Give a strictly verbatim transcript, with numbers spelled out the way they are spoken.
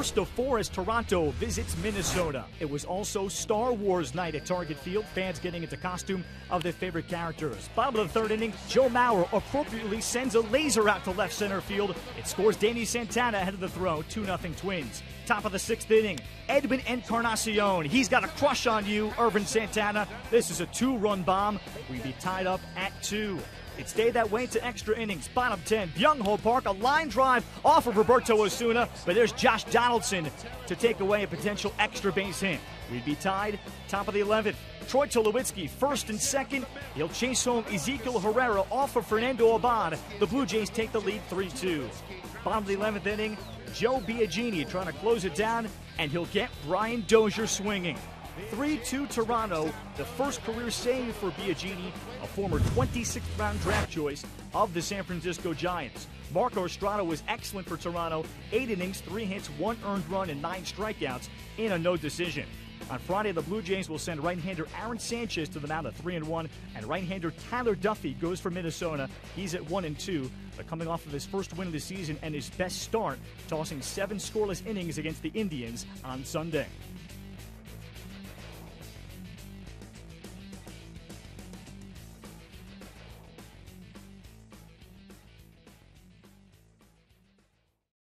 first of four as Toronto visits Minnesota. It was also Star Wars night at Target Field, fans getting into costume of their favorite characters. Bottom of the third inning, Joe Mauer appropriately sends a laser out to left center field. It scores Danny Santana ahead of the throw, two nothing Twins. Top of the sixth inning, Edwin Encarnacion. He's got a crush on you, Irvin Santana. This is a two-run bomb. We'd be tied up at two. It stayed that way to extra innings. Bottom ten, Byungho Park, a line drive off of Roberto Osuna, but there's Josh Donaldson to take away a potential extra base hit. We'd be tied. Top of the eleventh, Troy Tulowitzki, first and second. He'll chase home Ezekiel Herrera off of Fernando Abad. The Blue Jays take the lead three two. Bottom of the eleventh inning, Joe Biagini trying to close it down, and he'll get Brian Dozier swinging. three two Toronto, the first career save for Biagini, a former twenty-sixth round draft choice of the San Francisco Giants. Marco Estrada was excellent for Toronto, eight innings, three hits, one earned run, and nine strikeouts in a no decision. On Friday, the Blue Jays will send right-hander Aaron Sanchez to the mound at three and one, and right-hander Tyler Duffy goes for Minnesota. He's at one and two, but coming off of his first win of the season and his best start, tossing seven scoreless innings against the Indians on Sunday.